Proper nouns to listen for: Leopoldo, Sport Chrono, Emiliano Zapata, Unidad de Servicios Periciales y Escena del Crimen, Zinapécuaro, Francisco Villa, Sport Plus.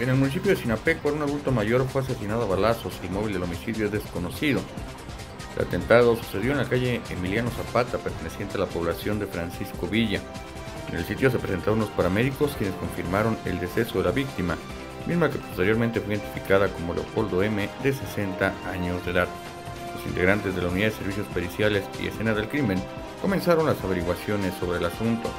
En el municipio de Zinapécuaro, un adulto mayor fue asesinado a balazos. El móvil del homicidio es desconocido. El atentado sucedió en la calle Emiliano Zapata, perteneciente a la población de Francisco Villa. En el sitio se presentaron los paramédicos, quienes confirmaron el deceso de la víctima, misma que posteriormente fue identificada como Leopoldo M., de 60 años de edad. Los integrantes de la Unidad de Servicios Periciales y Escena del Crimen comenzaron las averiguaciones sobre el asunto.